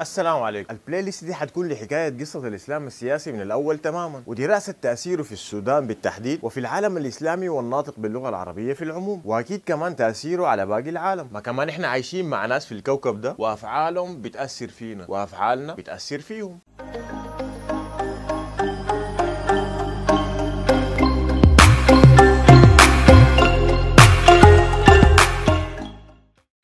السلام عليكم. البلاي ليست دي حتكون لحكايه قصه الاسلام السياسي من الاول تماما، ودراسه تاثيره في السودان بالتحديد وفي العالم الاسلامي والناطق باللغه العربيه في العموم، واكيد كمان تاثيره على باقي العالم. ما كمان احنا عايشين مع ناس في الكوكب ده وافعالهم بتاثر فينا وافعالنا بتاثر فيهم.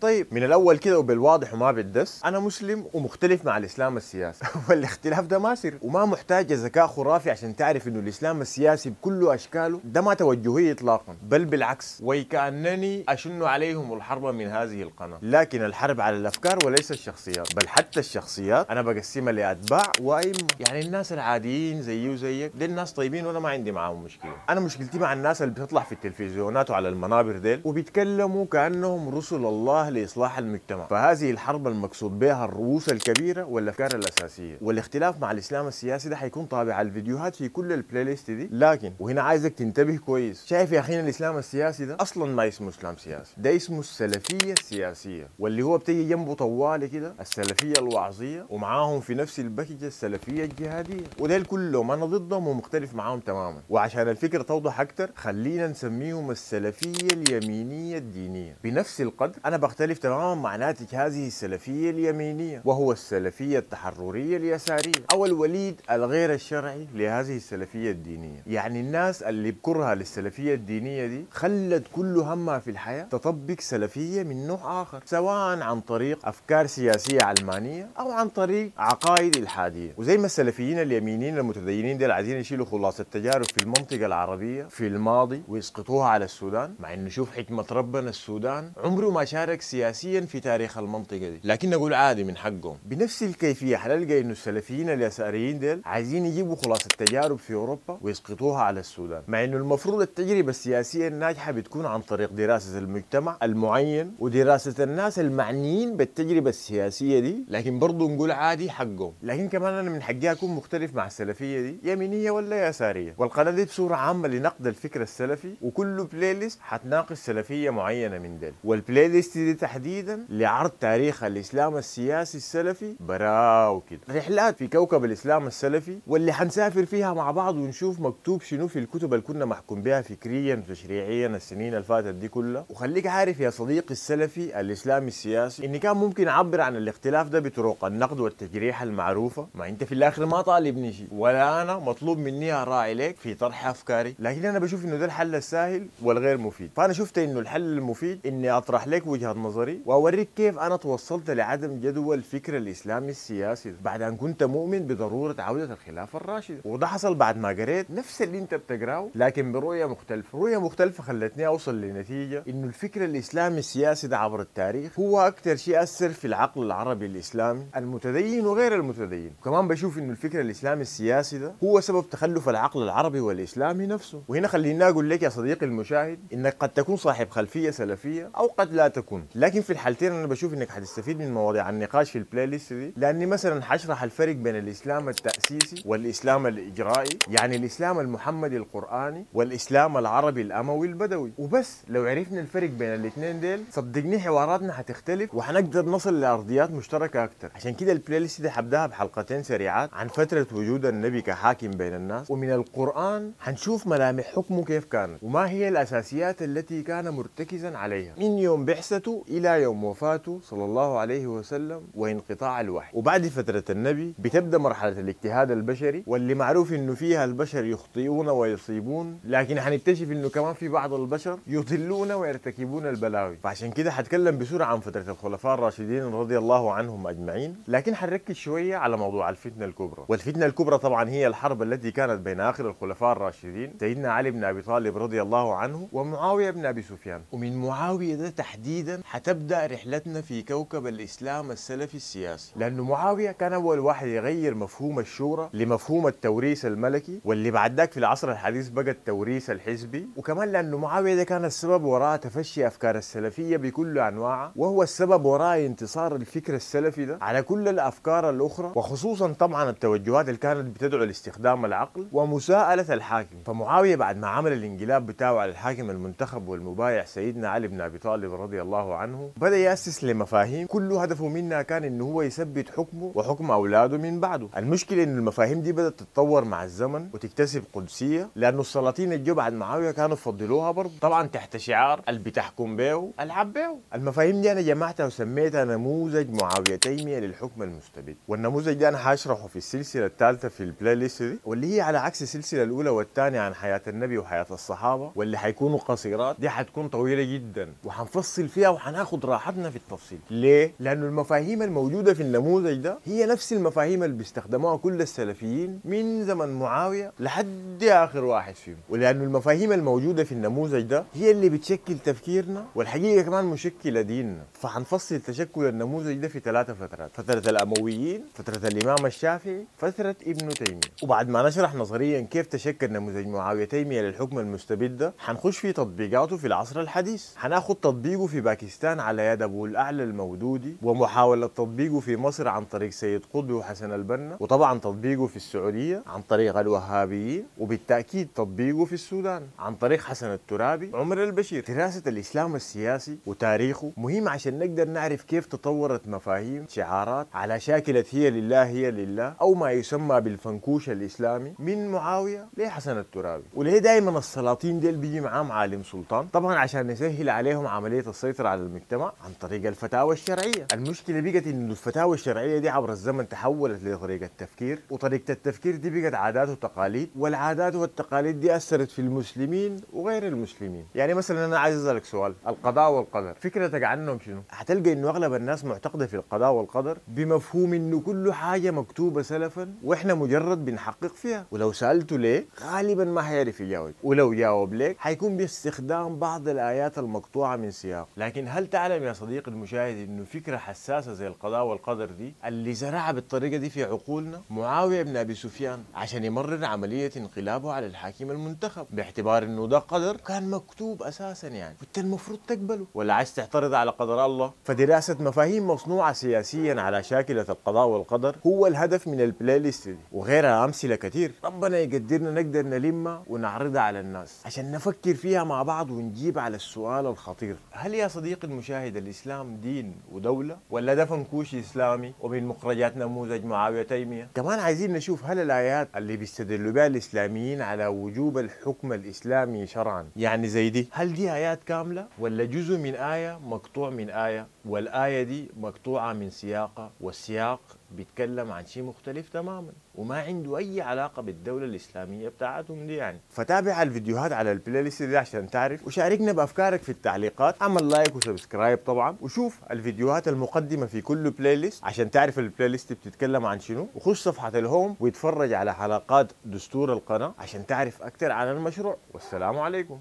طيب من الاول كده وبالواضح وما بالدس، انا مسلم ومختلف مع الاسلام السياسي والاختلاف ده ما سر وما محتاج ذكاء خرافي عشان تعرف انه الاسلام السياسي بكل اشكاله ده ما توجهي اطلاقا، بل بالعكس، ويكأنني اشن عليهم الحرب من هذه القناه، لكن الحرب على الافكار وليس الشخصيات، بل حتى الشخصيات انا بقسمها لاتباع وائمه. يعني الناس العاديين زيي وزيك دي الناس طيبين وانا ما عندي معاهم مشكله، انا مشكلتي مع الناس اللي بتطلع في التلفزيونات وعلى المنابر ديل وبيتكلموا كانهم رسل الله لإصلاح المجتمع، فهذه الحرب المقصود بها الرؤوس الكبيرة والأفكار الأساسية، والاختلاف مع الإسلام السياسي ده حيكون طابع الفيديوهات في كل البلاي ليست دي، لكن وهنا عايزك تنتبه كويس، شايف يا أخينا الإسلام السياسي ده أصلاً ما اسمه إسلام سياسي، ده اسمه السلفية السياسية، واللي هو بتيجي جنبه طوالي كده السلفية الوعظية، ومعاهم في نفس الباكجة السلفية الجهادية، وديل كلهم أنا ضدهم ومختلف معاهم تماماً، وعشان الفكرة توضح أكتر خلينا نسميهم السلفية اليمينية الدينية، بنفس القدر أنا بختلف تماما مع ناتج هذه السلفية اليمينية، وهو السلفية التحررية اليسارية أو الوليد الغير الشرعي لهذه السلفية الدينية. يعني الناس اللي بكرهها للسلفية الدينية دي خلت كل همها في الحياة تطبق سلفية من نوع آخر، سواء عن طريق أفكار سياسية علمانية أو عن طريق عقائد إلحادية. وزي ما السلفيين اليمينيين المتدينين دول عايزين يشيلوا خلاصة التجارب في المنطقة العربية في الماضي ويسقطوها على السودان، مع إنه شوف حكمة ربنا السودان عمره ما شارك سياسيا في تاريخ المنطقة دي، لكن نقول عادي من حقهم. بنفس الكيفية حنلقى إنه السلفيين اليساريين ديل عايزين يجيبوا خلاصة تجارب في أوروبا ويسقطوها على السودان، مع إنه المفروض التجربة السياسية الناجحة بتكون عن طريق دراسة المجتمع المعين ودراسة الناس المعنيين بالتجربة السياسية دي، لكن برضه نقول عادي حقهم. لكن كمان أنا من حقي أكون مختلف مع السلفية دي يمينية ولا يسارية، والقناة دي بصورة عامة لنقد الفكر السلفي، وكل بلاي ليست حتناقش سلفية معينة من ديل، والبلاي دي تحديدا لعرض تاريخ الاسلام السياسي السلفي براو كده، رحلات في كوكب الاسلام السلفي واللي حنسافر فيها مع بعض ونشوف مكتوب شنو في الكتب اللي كنا محكوم بها فكريا وتشريعيا السنين اللي فاتت دي كلها. وخليك عارف يا صديقي السلفي الاسلامي السياسي ان كان ممكن اعبر عن الاختلاف ده بطرق النقد والتجريح المعروفه، ما انت في الاخر ما طالبني شيء ولا انا مطلوب مني اراعي لك في طرح افكاري، لكن انا بشوف انه ده الحل السهل والغير مفيد، فانا شفت انه الحل المفيد اني اطرح لك وجهة نظري واوريك كيف انا توصلت لعدم جدوى الفكر الاسلامي السياسي بعد ان كنت مؤمن بضروره عوده الخلافه الراشده، وده حصل بعد ما قريت نفس اللي انت بتقراه لكن برؤيه مختلفه، رؤيه مختلفه خلتني اوصل لنتيجه انه الفكر الاسلامي السياسي ده عبر التاريخ هو اكثر شيء اثر في العقل العربي الاسلامي المتدين وغير المتدين، وكمان بشوف انه الفكر الاسلامي السياسي ده هو سبب تخلف العقل العربي والاسلامي نفسه. وهنا خليني اقول لك يا صديقي المشاهد انك قد تكون صاحب خلفيه سلفيه او قد لا تكون، لكن في الحالتين انا بشوف انك حتستفيد من مواضيع النقاش في البلاي ليست دي، لاني مثلا حشرح الفرق بين الاسلام التاسيسي والاسلام الاجرائي، يعني الاسلام المحمدي القراني والاسلام العربي الاموي البدوي، وبس لو عرفنا الفرق بين الاثنين ديل صدقني حواراتنا حتختلف وحنقدر نصل لارضيات مشتركه اكثر. عشان كده البلاي ليست دي حبداها بحلقتين سريعات عن فتره وجود النبي كحاكم بين الناس، ومن القران حنشوف ملامح حكمه كيف كانت وما هي الاساسيات التي كان مرتكزا عليها من يوم بعثته إلى يوم وفاته صلى الله عليه وسلم وانقطاع الوحي. وبعد فترة النبي بتبدأ مرحلة الاجتهاد البشري، واللي معروف إنه فيها البشر يخطئون ويصيبون، لكن هنكتشف إنه كمان في بعض البشر يضلون ويرتكبون البلاوي. فعشان كده هتكلم بسرعة عن فترة الخلفاء الراشدين رضي الله عنهم أجمعين، لكن هنركز شوية على موضوع الفتنة الكبرى، والفتنة الكبرى طبعا هي الحرب التي كانت بين آخر الخلفاء الراشدين سيدنا علي بن أبي طالب رضي الله عنه ومعاوية بن أبي سفيان. ومن معاوية ده تحديدا حتبدأ رحلتنا في كوكب الإسلام السلفي السياسي، لأنه معاوية كان أول واحد يغير مفهوم الشورى لمفهوم التوريث الملكي، واللي بعد ذاك في العصر الحديث بقى التوريث الحزبي، وكمان لأنه معاوية ده كان السبب وراء تفشي أفكار السلفية بكل أنواعها، وهو السبب وراء انتصار الفكر السلفي ده على كل الأفكار الأخرى، وخصوصا طبعا التوجهات اللي كانت بتدعو لاستخدام العقل ومساءلة الحاكم. فمعاوية بعد ما عمل الانقلاب بتاعه على الحاكم المنتخب والمبايع سيدنا علي بن أبي طالب رضي الله عنه، أحكامه، بدأ يأسس لمفاهيم كل هدفه منها كان إنه هو يثبت حكمه وحكم أولاده من بعده. المشكلة إنه المفاهيم دي بدأت تتطور مع الزمن وتكتسب قدسية، لأنه السلاطين الجو بعد معاوية كانوا يفضلوها برضه، طبعا تحت شعار اللي بتحكم بيه العب بيه. المفاهيم دي أنا جمعتها وسميتها نموذج معاوية تيمية للحكم المستبد، والنموذج ده أنا هشرحه في السلسلة الثالثة في البلاي ليست دي، واللي هي على عكس السلسلة الأولى والثانية عن حياة النبي وحياة الصحابة واللي حيكونوا قصيرات، دي حتكون طويلة جدا وحنفصل فيها وحناخد راحتنا في التفصيل. ليه؟ لأنه المفاهيم الموجودة في النموذج ده هي نفس المفاهيم اللي بيستخدموها كل السلفيين من زمن معاوية لحد آخر واحد فيهم، ولأنه المفاهيم الموجودة في النموذج ده هي اللي بتشكل تفكيرنا والحقيقة كمان مشكلة ديننا. فحنفصل تشكل النموذج ده في ثلاثة فترات، فترة الأمويين، فترة الإمام الشافعي، فترة ابن تيمية. وبعد ما نشرح نظريا كيف تشكل نموذج معاوية تيمية للحكم المستبد ده، حنخش في تطبيقاته في العصر الحديث. هناخد تطبيقه في باكستان على يد أبو الأعلى المودودي، ومحاولة تطبيقه في مصر عن طريق سيد قطب وحسن البنا، وطبعا تطبيقه في السعودية عن طريق الوهابيين، وبالتأكيد تطبيقه في السودان عن طريق حسن الترابي عمر البشير. دراسة الإسلام السياسي وتاريخه مهم عشان نقدر نعرف كيف تطورت مفاهيم شعارات على شاكلة هي لله هي لله، أو ما يسمى بالفنكوش الإسلامي من معاوية لحسن الترابي. وليه دائما السلاطين ديل بيجي معاهم عالم سلطان؟ طبعا عشان نسهل عليهم عملية السيطرة على المجتمع عن طريق الفتاوى الشرعية. المشكلة بقت إنه الفتاوى الشرعية دي عبر الزمن تحولت لطريقة تفكير، وطريقة التفكير دي بقت عادات وتقاليد، والعادات والتقاليد دي أثرت في المسلمين وغير المسلمين. يعني مثلا أنا عايز أسألك سؤال، القضاء والقدر فكرتك عنهم شنو؟ هتلقى إنه أغلب الناس معتقدة في القضاء والقدر بمفهوم إنه كل حاجة مكتوبة سلفا وإحنا مجرد بنحقق فيها، ولو سألته ليه غالبا ما هيعرف يجاوب، ولو جاوب لك هيكون باستخدام بعض الآيات المقطوعة من سياق. لكن هل تعلم يا صديقي المشاهد إنه فكرة حساسة زي القضاء والقدر دي اللي زرعها بالطريقة دي في عقولنا معاوية بن أبي سفيان عشان يمرر عملية انقلابه على الحاكم المنتخب، باعتبار إنه ده قدر كان مكتوب أساسا يعني وأنت المفروض تقبله، ولا عايز تعترض على قدر الله؟ فدراسة مفاهيم مصنوعة سياسيا على شاكلة القضاء والقدر هو الهدف من البلاي ليست دي، وغيرها أمثلة كتير ربنا يقدرنا نقدر نلمها ونعرضها على الناس عشان نفكر فيها مع بعض ونجيب على السؤال الخطير: هل يا صديقي المشاهد الإسلام دين ودولة، ولا ده فنكوش إسلامي ومن مخرجات نموذج معاوية تيمية؟ كمان عايزين نشوف هل الآيات اللي بيستدلوا بها الإسلاميين على وجوب الحكم الإسلامي شرعا، يعني زي دي، هل دي آيات كاملة ولا جزء من آية مقطوع من آية، والآية دي مقطوعة من سياقها والسياق بيتكلم عن شيء مختلف تماما وما عنده أي علاقة بالدولة الإسلامية بتاعتهم دي يعني؟ فتابع الفيديوهات على البلاي ليست دي عشان تعرف، وشاركنا بأفكارك في التعليقات، اعمل لايك وسبسكرايب طبعا، وشوف الفيديوهات المقدمة في كل بلاي ليست عشان تعرف البلاي ليست بتتكلم عن شنو، وخش صفحة الهوم ويتفرج على حلقات دستور القناة عشان تعرف أكتر عن المشروع. والسلام عليكم.